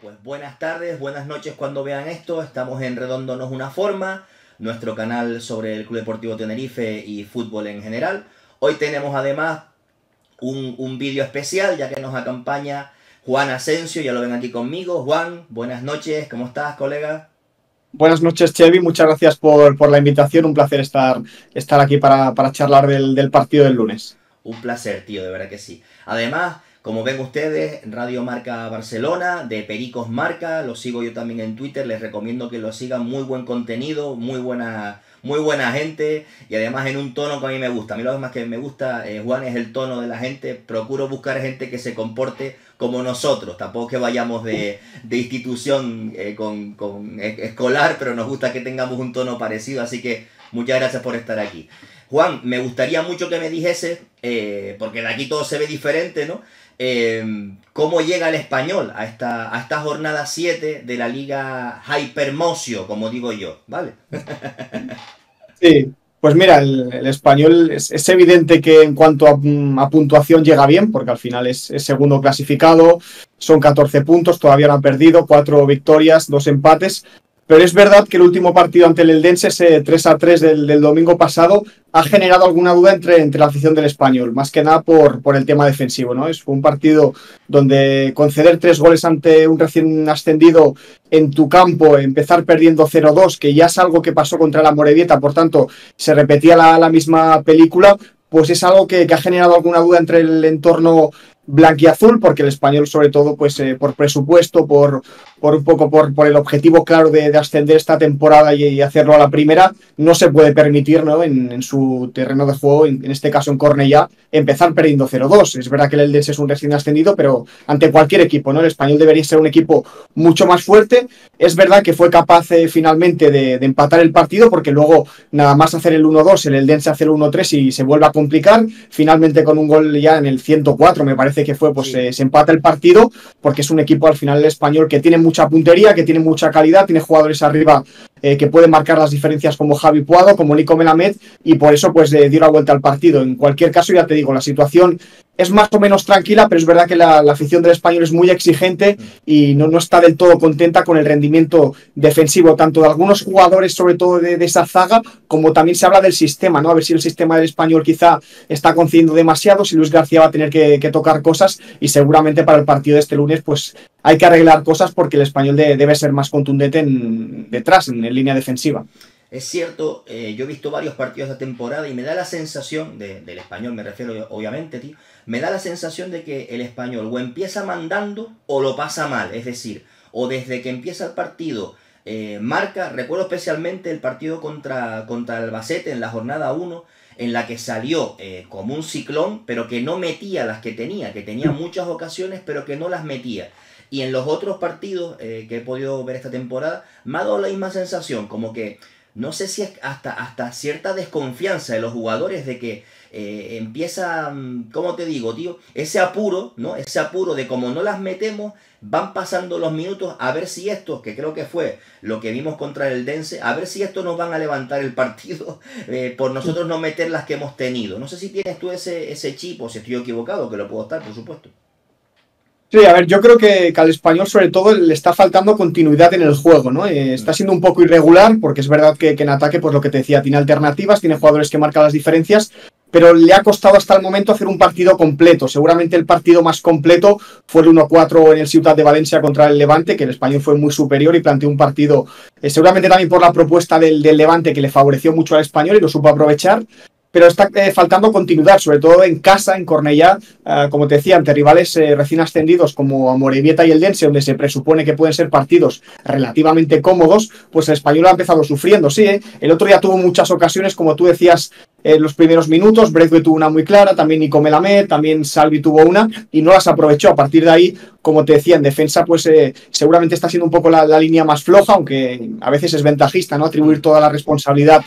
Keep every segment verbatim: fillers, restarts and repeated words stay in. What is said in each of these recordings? pues buenas tardes, buenas noches cuando vean esto. Estamos en Redondo no es una forma, nuestro canal sobre el Club Deportivo Tenerife y fútbol en general. Hoy tenemos además un, un vídeo especial, ya que nos acompaña Juan Asensio, ya lo ven aquí conmigo. Juan, buenas noches, ¿cómo estás, colega? Buenas noches, Chevi, muchas gracias por, por la invitación. Un placer estar, estar aquí para, para charlar del, del partido del lunes. Un placer, tío, de verdad que sí. Además, como ven ustedes, Radio Marca Barcelona, de Pericos Marca, lo sigo yo también en Twitter, les recomiendo que lo sigan, muy buen contenido, muy buena, muy buena gente, y además en un tono que a mí me gusta. A mí lo más que me gusta, eh, Juan, es el tono de la gente. Procuro buscar gente que se comporte como nosotros, tampoco que vayamos de, de institución eh, con, con escolar, pero nos gusta que tengamos un tono parecido, así que muchas gracias por estar aquí. Juan, me gustaría mucho que me dijese, eh, porque de aquí todo se ve diferente, ¿no? Eh, ¿Cómo llega el Espanyol a esta, a esta jornada siete de la Liga Hypermotion, como digo yo, ¿vale? Sí, pues mira, el, el Espanyol es, es evidente que en cuanto a, a puntuación llega bien, porque al final es, es segundo clasificado, son catorce puntos, todavía no han perdido, cuatro victorias, dos empates. Pero es verdad que el último partido ante el Eldense, ese tres a tres del, del domingo pasado, ha generado alguna duda entre, entre la afición del Espanyol, más que nada por, por el tema defensivo, ¿no? Es, fue un partido donde conceder tres goles ante un recién ascendido en tu campo, empezar perdiendo cero dos, que ya es algo que pasó contra la Amorevieta, por tanto, se repetía la, la misma película, pues es algo que, que ha generado alguna duda entre el entorno blanquiazul, porque el Espanyol, sobre todo, pues eh, por presupuesto, por, por un poco por, por el objetivo claro de, de ascender esta temporada y, y hacerlo a la primera, no se puede permitir, ¿no?, en, en su terreno de juego, en, en este caso en Cornellá, empezar perdiendo cero dos. Es verdad que el Eldense es un recién ascendido, pero ante cualquier equipo, ¿no?, el Espanyol debería ser un equipo mucho más fuerte. Es verdad que fue capaz eh, finalmente de, de empatar el partido, porque luego nada más hacer el uno dos, el Eldense hace el uno tres y se vuelve a complicar. Finalmente con un gol ya en el ciento cuatro, me parece que fue, pues sí. eh, se empata el partido, porque es un equipo al final español que tiene mucha puntería, que tiene mucha calidad, tiene jugadores arriba eh, que pueden marcar las diferencias como Javi Puado, como Nico Melamed, y por eso pues eh, dio la vuelta al partido. En cualquier caso, ya te digo, la situación es más o menos tranquila, pero es verdad que la, la afición del Espanyol es muy exigente y no, no está del todo contenta con el rendimiento defensivo, tanto de algunos jugadores, sobre todo de, de esa zaga, como también se habla del sistema, ¿no? A ver si el sistema del Espanyol quizá está concediendo demasiado, si Luis García va a tener que, que tocar cosas, y seguramente para el partido de este lunes pues hay que arreglar cosas, porque el Espanyol de, debe ser más contundente en, detrás, en, en línea defensiva. Es cierto, eh, yo he visto varios partidos de temporada y me da la sensación, de, del Espanyol me refiero obviamente, tío, me da la sensación de que el Espanyol o empieza mandando o lo pasa mal. Es decir, o desde que empieza el partido eh, marca, recuerdo especialmente el partido contra, contra Albacete en la jornada uno, en la que salió eh, como un ciclón, pero que no metía las que tenía, que tenía muchas ocasiones, pero que no las metía. Y en los otros partidos eh, que he podido ver esta temporada, me ha dado la misma sensación, como que no sé si es hasta, hasta cierta desconfianza de los jugadores, de que eh, empieza, ¿cómo te digo, tío? Ese apuro, ¿no? Ese apuro de como no las metemos, van pasando los minutos, a ver si estos, que creo que fue lo que vimos contra el Eldense, a ver si estos nos van a levantar el partido eh, por nosotros no meter las que hemos tenido. No sé si tienes tú ese, ese chip, o si estoy equivocado, que lo puedo estar, por supuesto. Sí, a ver, yo creo que, que al Espanyol sobre todo le está faltando continuidad en el juego, ¿no? Eh, está siendo un poco irregular, porque es verdad que, que en ataque, pues lo que te decía, tiene alternativas, tiene jugadores que marcan las diferencias, pero le ha costado hasta el momento hacer un partido completo. Seguramente el partido más completo fue el uno cuatro en el Ciudad de Valencia contra el Levante, que el Espanyol fue muy superior y planteó un partido, eh, seguramente también por la propuesta del, del Levante, que le favoreció mucho al Espanyol y lo supo aprovechar. Pero está eh, faltando continuidad, sobre todo en casa, en Cornellá, eh, como te decía, ante rivales eh, recién ascendidos como Amorevieta y Eldense, donde se presupone que pueden ser partidos relativamente cómodos, pues el Espanyol ha empezado sufriendo, sí, ¿eh? El otro día tuvo muchas ocasiones, como tú decías, en los primeros minutos. Brezwey tuvo una muy clara, también Nico Melamed, también Salvi tuvo una, y no las aprovechó. A partir de ahí, como te decía, en defensa, pues eh, seguramente está siendo un poco la, la línea más floja, aunque a veces es ventajista, ¿no?, atribuir toda la responsabilidad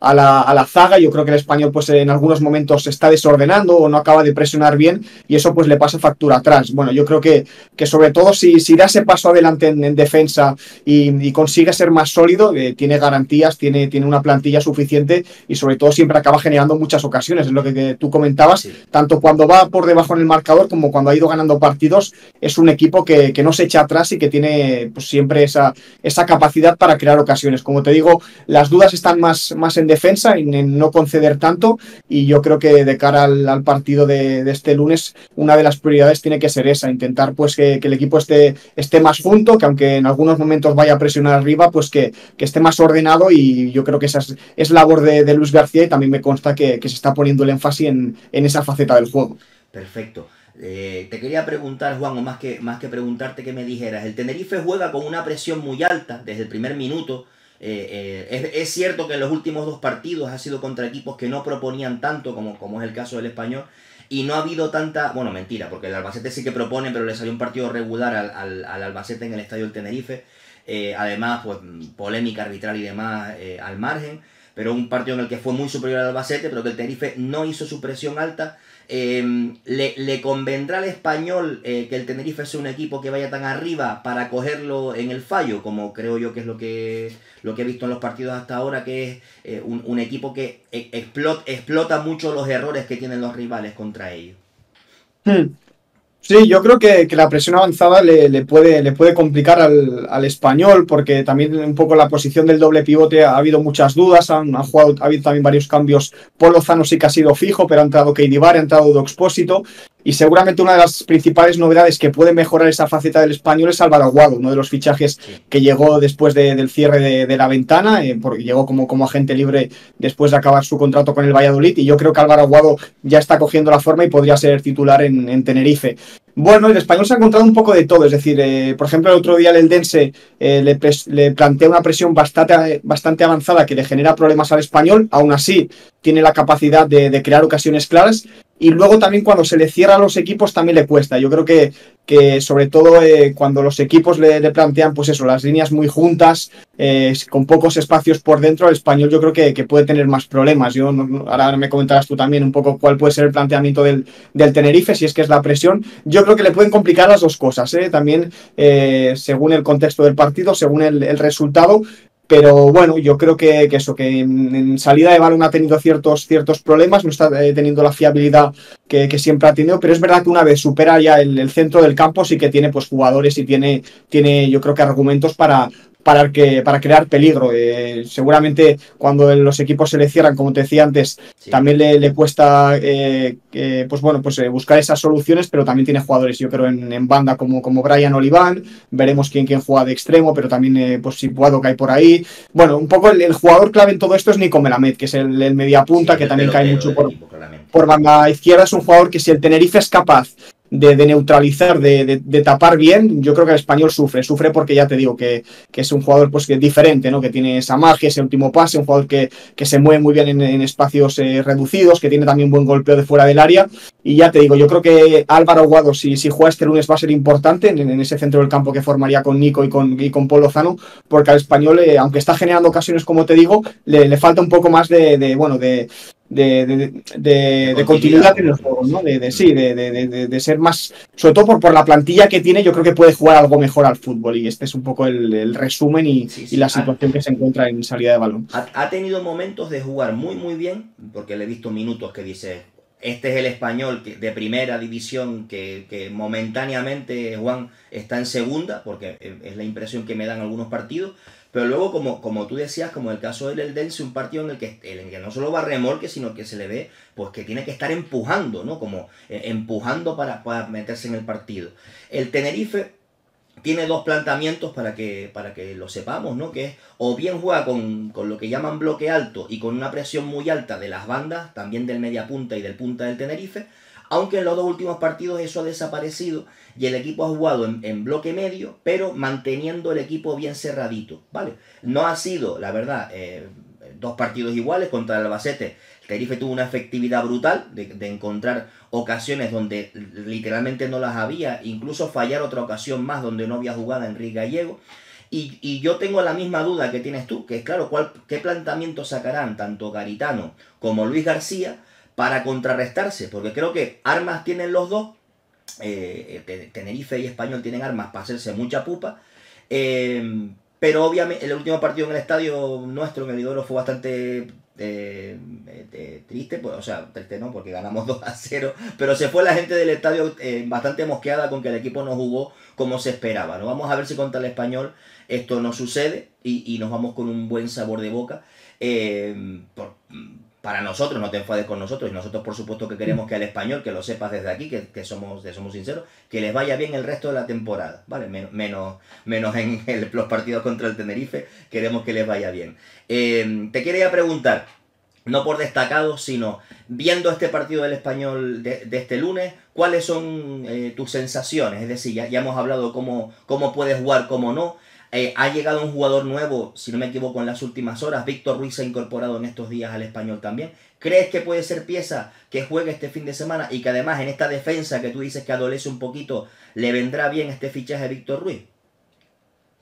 a la, a la zaga. Yo creo que el Espanyol pues en algunos momentos se está desordenando o no acaba de presionar bien y eso pues le pasa factura atrás. Bueno, yo creo que, que sobre todo si, si da ese paso adelante en, en defensa y, y consigue ser más sólido, eh, tiene garantías, tiene, tiene una plantilla suficiente y sobre todo siempre acaba generando muchas ocasiones, es lo que, que tú comentabas, sí. Tanto cuando va por debajo en el marcador como cuando ha ido ganando partidos, es un equipo que, que no se echa atrás y que tiene pues siempre esa, esa capacidad para crear ocasiones. Como te digo, las dudas están más, más en defensa, en no conceder tanto, y yo creo que de cara al, al partido de, de este lunes, una de las prioridades tiene que ser esa, intentar pues que, que el equipo esté, esté más junto, que aunque en algunos momentos vaya a presionar arriba, pues que, que esté más ordenado, y yo creo que esa es, es labor de, de Luis García, y también me consta que, que se está poniendo el énfasis en, en esa faceta del juego. Perfecto. Eh, te quería preguntar, Juan, o más que, más que preguntarte, que me dijeras, el Tenerife juega con una presión muy alta desde el primer minuto. Eh, eh, es, es cierto que en los últimos dos partidos ha sido contra equipos que no proponían tanto como, como es el caso del Espanyol, y no ha habido tanta, bueno, mentira, porque el Albacete sí que propone, pero le salió un partido regular al, al, al Albacete en el estadio del Tenerife, eh, además pues polémica arbitral y demás eh, al margen, pero un partido en el que fue muy superior al Albacete, pero que el Tenerife no hizo su presión alta. eh, le, ¿le convendrá al Espanyol eh, que el Tenerife sea un equipo que vaya tan arriba para cogerlo en el fallo, como creo yo que es lo que, lo que he visto en los partidos hasta ahora, que es eh, un, un equipo que explot, explota mucho los errores que tienen los rivales contra ellos? Hmm. Sí, yo creo que, que la presión avanzada le, le, puede, le puede complicar al, al Espanyol, porque también un poco la posición del doble pivote ha habido muchas dudas, han, han jugado, ha habido también varios cambios. Pollozano sí que ha sido fijo, pero ha entrado Keidivar, ha entrado Expósito. Y seguramente una de las principales novedades que puede mejorar esa faceta del Espanyol es Álvaro Aguado, uno de los fichajes que llegó después de, del cierre de, de la ventana, eh, porque llegó como, como agente libre después de acabar su contrato con el Valladolid, y yo creo que Álvaro Aguado ya está cogiendo la forma y podría ser titular en, en Tenerife. Bueno, el Espanyol se ha encontrado un poco de todo, es decir, eh, por ejemplo, el otro día el Eldense eh, le, le plantea una presión bastante, bastante avanzada que le genera problemas al Espanyol, aún así tiene la capacidad de, de crear ocasiones claras, y luego también cuando se le cierra a los equipos también le cuesta. Yo creo que, que sobre todo eh, cuando los equipos le, le plantean pues eso, las líneas muy juntas, eh, con pocos espacios por dentro, el Espanyol yo creo que, que puede tener más problemas. Yo no, ahora me comentarás tú también un poco cuál puede ser el planteamiento del, del Tenerife, si es que es la presión. Yo creo que le pueden complicar las dos cosas, ¿eh? También eh, según el contexto del partido, según el, el resultado. Pero bueno, yo creo que, que eso, que en salida de balón ha tenido ciertos, ciertos problemas, no está teniendo la fiabilidad que, que siempre ha tenido, pero es verdad que una vez supera ya el, el centro del campo sí que tiene pues jugadores y tiene, tiene yo creo que argumentos para... Para, que, para crear peligro. Eh, seguramente cuando los equipos se le cierran, como te decía antes, sí, también le, le cuesta eh, eh, pues bueno, pues, eh, buscar esas soluciones, pero también tiene jugadores, yo creo, en, en banda como, como Brian Olivan, veremos quién, quién juega de extremo, pero también eh, pues, si Puado cae por ahí. Bueno, un poco el, el jugador clave en todo esto es Nico Melamed, que es el, el mediapunta, sí, que el también cae mucho por, equipo, por banda izquierda. Es un jugador que si el Tenerife es capaz De, de neutralizar, de, de, de tapar bien, yo creo que el Espanyol sufre, sufre porque ya te digo que, que es un jugador pues que diferente, ¿no? Que tiene esa magia, ese último pase, un jugador que, que se mueve muy bien en, en espacios eh, reducidos, que tiene también buen golpeo de fuera del área, y ya te digo, yo creo que Álvaro Aguado, si, si juega este lunes, va a ser importante en, en ese centro del campo que formaría con Nico y con, y con Pollozano, porque al Espanyol, eh, aunque está generando ocasiones, como te digo, le, le falta un poco más de, de bueno, de... De, de, de, de continuidad en los juegos, ¿no? De, de, sí, de, de, de, de ser más, sobre todo por, por la plantilla que tiene, yo creo que puede jugar algo mejor al fútbol, y este es un poco el, el resumen y, sí, sí, y la situación ha, que se encuentra en salida de balón. Ha, ha tenido momentos de jugar muy muy bien, porque le he visto minutos que dice, este es el Espanyol de primera división que, que momentáneamente, Juan, está en segunda, porque es la impresión que me dan algunos partidos. Pero luego, como, como tú decías, como el caso del Eldense, un partido en el, que, en el que no solo va remolque, sino que se le ve pues que tiene que estar empujando, ¿no? Como eh, empujando para, para meterse en el partido. El Tenerife tiene dos planteamientos para que, para que lo sepamos, ¿no? Que es o bien juega con, con lo que llaman bloque alto y con una presión muy alta de las bandas, también del media punta y del punta del Tenerife, aunque en los dos últimos partidos eso ha desaparecido y el equipo ha jugado en, en bloque medio, pero manteniendo el equipo bien cerradito, ¿vale? No ha sido, la verdad, eh, dos partidos iguales contra el Albacete. El Tenerife tuvo una efectividad brutal de, de encontrar ocasiones donde literalmente no las había, incluso fallar otra ocasión más donde no había jugada Enrique Gallego. Y, y yo tengo la misma duda que tienes tú, que es claro, cuál, qué planteamiento sacarán tanto Garitano como Luis García para contrarrestarse, porque creo que armas tienen los dos, eh, Tenerife y Español tienen armas para hacerse mucha pupa, eh, pero obviamente el último partido en el estadio nuestro, en el Elidoro, fue bastante... Eh, eh, triste, pues, o sea, triste no, porque ganamos dos a cero, pero se fue la gente del estadio eh, bastante mosqueada con que el equipo no jugó como se esperaba, ¿no? Vamos a ver si contra el Español esto no sucede y, y nos vamos con un buen sabor de boca, eh, por, para nosotros, no te enfades con nosotros, y nosotros por supuesto que queremos que al Español, que lo sepas desde aquí, que, que somos, que somos sinceros, que les vaya bien el resto de la temporada, ¿vale? Men menos, menos en el, los partidos contra el Tenerife, queremos que les vaya bien. Eh, te quería preguntar, no por destacado, sino viendo este partido del Español de, de este lunes, ¿cuáles son eh, tus sensaciones? Es decir, ya, ya hemos hablado cómo, cómo puedes jugar, cómo no. Eh, ha llegado un jugador nuevo, si no me equivoco, en las últimas horas. Víctor Ruiz se ha incorporado en estos días al Español también. ¿Crees que puede ser pieza que juegue este fin de semana y que además en esta defensa que tú dices que adolece un poquito, le vendrá bien este fichaje de Víctor Ruiz?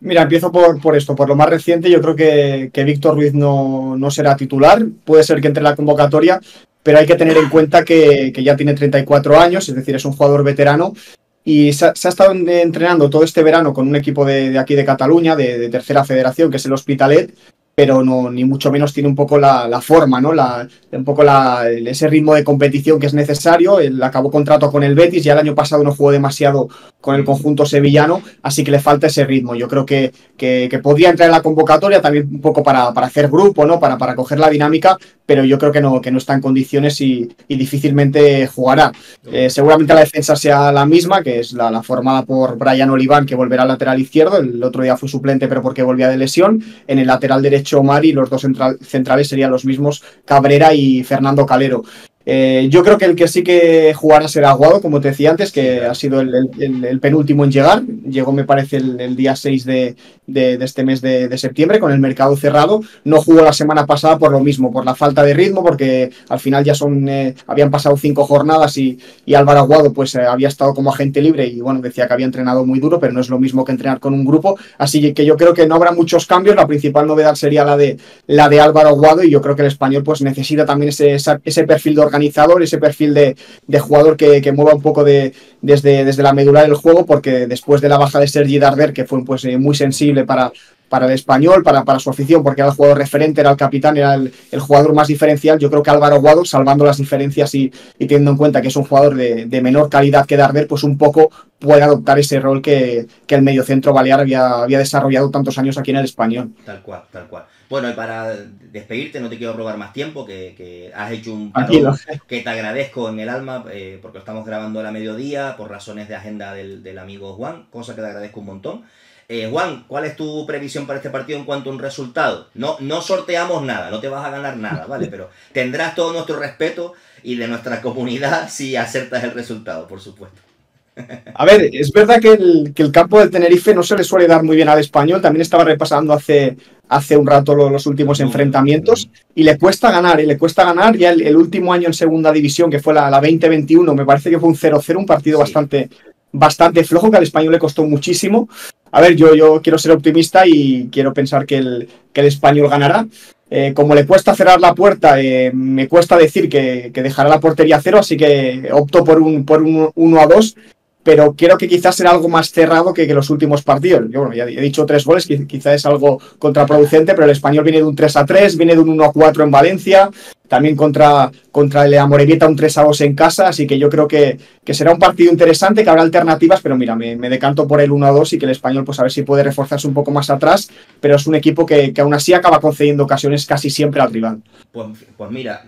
Mira, empiezo por, por esto, por lo más reciente. Yo creo que, que Víctor Ruiz no, no será titular. Puede ser que entre en la convocatoria, pero hay que tener en cuenta que, que ya tiene treinta y cuatro años, es decir, es un jugador veterano. Y se ha, se ha estado entrenando todo este verano con un equipo de, de aquí de Cataluña, de, de tercera federación, que es el Hospitalet, pero no, ni mucho menos tiene un poco la, la forma, ¿no? La, un poco la, ese ritmo de competición que es necesario. Él acabó contrato con el Betis, ya el año pasado no jugó demasiado con el conjunto sevillano, así que le falta ese ritmo. Yo creo que, que, que podría entrar en la convocatoria también un poco para, para hacer grupo, ¿no? Para, para coger la dinámica, pero yo creo que no, que no está en condiciones y, y difícilmente jugará. Eh, seguramente la defensa sea la misma, que es la, la formada por Brian Olivan, que volverá al lateral izquierdo. El otro día fue suplente, pero porque volvía de lesión. En el lateral derecho Omar, y los dos centrales serían los mismos, Cabrera y Fernando Calero. Eh, yo creo que el que sí que jugará será Aguado, como te decía antes, que ha sido el, el, el penúltimo en llegar. Llegó, me parece, el, el día seis de, de, de este mes de, de septiembre, con el mercado cerrado. No jugó la semana pasada por lo mismo, por la falta de ritmo, porque al final ya son eh, habían pasado cinco jornadas y, y Álvaro Aguado pues eh, había estado como agente libre y bueno, decía que había entrenado muy duro, pero no es lo mismo que entrenar con un grupo. Así que yo creo que no habrá muchos cambios. La principal novedad sería la de, la de Álvaro Aguado, y yo creo que el Español pues necesita también ese, ese perfil de organizador, ese perfil de, de jugador que, que mueva un poco de, desde, desde la medular del juego, porque después de la baja de Sergi Darder, que fue pues, muy sensible para, para el Español, para, para su afición, porque era el jugador referente, era el capitán, era el, el jugador más diferencial, yo creo que Álvaro Aguado, salvando las diferencias y, y teniendo en cuenta que es un jugador de, de menor calidad que Darder, pues un poco puede adoptar ese rol que, que el mediocentro balear había, había desarrollado tantos años aquí en el Español. Tal cual, tal cual. Bueno, y para despedirte, no te quiero robar más tiempo, que, que has hecho un parón que te agradezco en el alma, eh, porque estamos grabando a la mediodía por razones de agenda del, del amigo Juan, cosa que te agradezco un montón. Eh, Juan, ¿cuál es tu previsión para este partido en cuanto a un resultado? No, no sorteamos nada, no te vas a ganar nada, ¿vale? Pero tendrás todo nuestro respeto y de nuestra comunidad si acertas el resultado, por supuesto. A ver, es verdad que el, que el campo del Tenerife no se le suele dar muy bien al Español. También estaba repasando hace, hace un rato lo, los últimos enfrentamientos y le cuesta ganar, y le cuesta ganar. Ya el, el último año en segunda división, que fue la, la veinte veintiuno, me parece que fue un cero cero, un partido sí. bastante, bastante flojo, que al Español le costó muchísimo. A ver, yo, yo quiero ser optimista y quiero pensar que el, que el Español ganará. Eh, como le cuesta cerrar la puerta, eh, me cuesta decir que, que dejará la portería a cero, así que opto por un, por un uno a dos. Pero creo que quizás será algo más cerrado que, que los últimos partidos. Yo, bueno, ya he dicho tres goles, quizás es algo contraproducente, pero el Español viene de un tres a tres, viene de un uno a cuatro en Valencia, también contra, contra el Amorevieta un tres a dos en casa, así que yo creo que, que será un partido interesante, que habrá alternativas, pero mira, me, me decanto por el uno a dos y que el Español, pues a ver si puede reforzarse un poco más atrás, pero es un equipo que, que aún así acaba concediendo ocasiones casi siempre al rival. Pues, pues mira,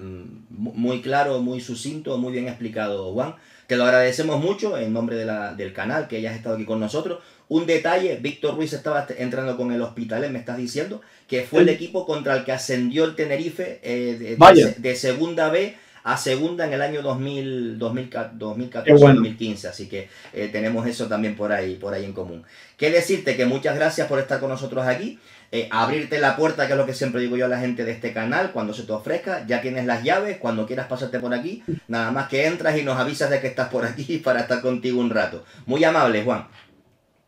muy claro, muy sucinto, muy bien explicado, Juan. Te lo agradecemos mucho en nombre de la, del canal, que hayas estado aquí con nosotros. Un detalle, Víctor Ruiz estaba entrando con el Hospitalet, me estás diciendo, que fue el equipo contra el que ascendió el Tenerife eh, de, de, de segunda B a segunda en el año dos mil, dos mil, dos mil catorce, bueno. dos mil quince. Así que eh, tenemos eso también por ahí, por ahí en común. Qué decirte que muchas gracias por estar con nosotros aquí. Eh, abrirte la puerta, que es lo que siempre digo yo a la gente de este canal, cuando se te ofrezca, ya tienes las llaves, cuando quieras pasarte por aquí, nada más que entras y nos avisas de que estás por aquí para estar contigo un rato. Muy amable, Juan.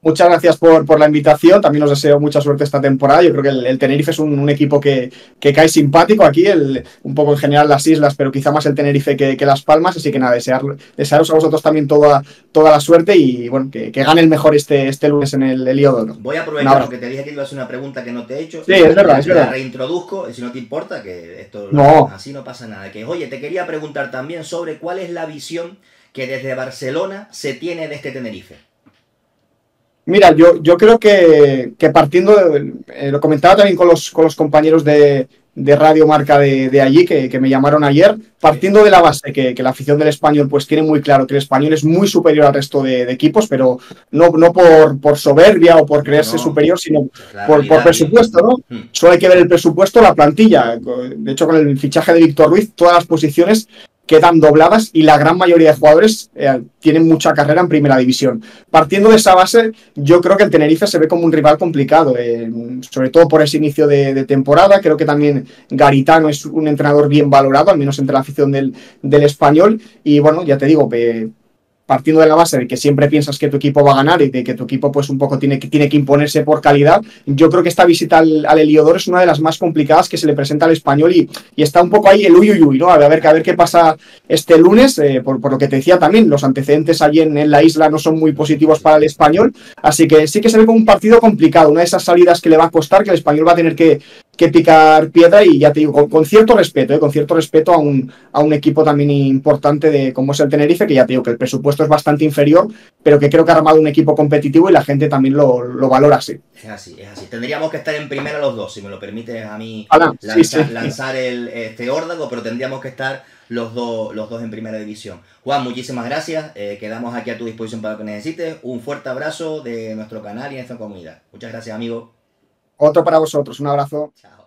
muchas gracias por, por la invitación. También os deseo mucha suerte esta temporada. Yo creo que el, el Tenerife es un, un equipo que, que cae simpático aquí, el, un poco en general las islas, pero quizá más el Tenerife que, que Las Palmas. Así que nada, desear, desearos a vosotros también toda, toda la suerte y bueno, que, que gane el mejor este, este lunes en el Heliodoro. Voy a aprovechar porque te dije que ibas a hacer una pregunta que no te he hecho. Sí, es verdad, es verdad. La reintroduzco, si no te importa, que esto no. Así no pasa nada. Que, oye, te quería preguntar también sobre cuál es la visión que desde Barcelona se tiene de este Tenerife. Mira, yo, yo creo que, que partiendo, de, eh, lo comentaba también con los, con los compañeros de, de Radio Marca de, de allí, que, que me llamaron ayer, partiendo de la base que, que la afición del Español pues tiene muy claro que el Español es muy superior al resto de, de equipos, pero no, no por, por soberbia o por creerse no, superior, sino por, por presupuesto, ¿no? Mm. Solo hay que ver el presupuesto, la plantilla. De hecho, con el fichaje de Víctor Ruiz, todas las posiciones quedan dobladas y la gran mayoría de jugadores eh, tienen mucha carrera en primera división. Partiendo de esa base, yo creo que el Tenerife se ve como un rival complicado, eh, sobre todo por ese inicio de, de temporada. Creo que también Garitano es un entrenador bien valorado, al menos entre la afición del, del Español. Y bueno, ya te digo, eh, partiendo de la base de que siempre piensas que tu equipo va a ganar y de que tu equipo pues un poco tiene que, tiene que imponerse por calidad, yo creo que esta visita al, al Heliodoro es una de las más complicadas que se le presenta al Español y, y está un poco ahí el uyuyuy, ¿no? A ver, a ver, a ver qué pasa este lunes, eh, por, por lo que te decía también, los antecedentes allí en, en la isla no son muy positivos para el Español, así que sí que se ve como un partido complicado, una de esas salidas que le va a costar, que el Español va a tener que que picar piedra y ya te digo, con, con cierto respeto, ¿eh? con cierto respeto a un, a un equipo también importante de como es el Tenerife, que ya te digo que el presupuesto es bastante inferior, pero que creo que ha armado un equipo competitivo y la gente también lo, lo valora así. Es así, es así. Tendríamos que estar en primera los dos, si me lo permites a mí Hola, lanzar, sí, sí. lanzar el, este órdago, pero tendríamos que estar los dos, los dos en primera división. Juan, muchísimas gracias, eh, quedamos aquí a tu disposición para lo que necesites. Un fuerte abrazo de nuestro canal y de nuestra comunidad. Muchas gracias, amigo. Otro para vosotros, un abrazo. Chao.